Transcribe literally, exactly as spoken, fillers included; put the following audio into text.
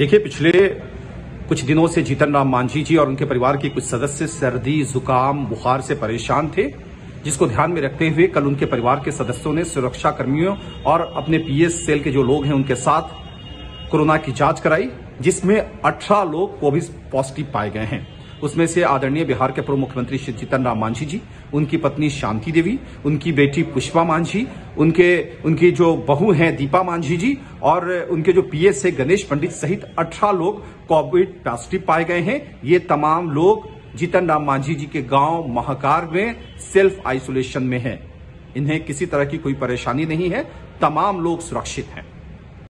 देखिए, पिछले कुछ दिनों से जीतन राम मांझी जी और उनके परिवार के कुछ सदस्य सर्दी, जुकाम, बुखार से परेशान थे, जिसको ध्यान में रखते हुए कल उनके परिवार के सदस्यों ने सुरक्षा कर्मियों और अपने पीएस सेल के जो लोग हैं उनके साथ कोरोना की जांच कराई, जिसमें अठारह लोग कोविड पॉजिटिव पाए गए हैं। उसमें से आदरणीय बिहार के पूर्व मुख्यमंत्री श्री जीतन राम मांझी जी, उनकी पत्नी शांति देवी, उनकी बेटी पुष्पा मांझी, उनके उनकी जो बहू हैं दीपा मांझी जी और उनके जो पीएस है गणेश पंडित सहित अठारह लोग कोविड पॉजिटिव पाए गए हैं। ये तमाम लोग जीतन राम मांझी जी के गांव महाकार में सेल्फ आइसोलेशन में हैं। इन्हें किसी तरह की कोई परेशानी नहीं है, तमाम लोग सुरक्षित हैं।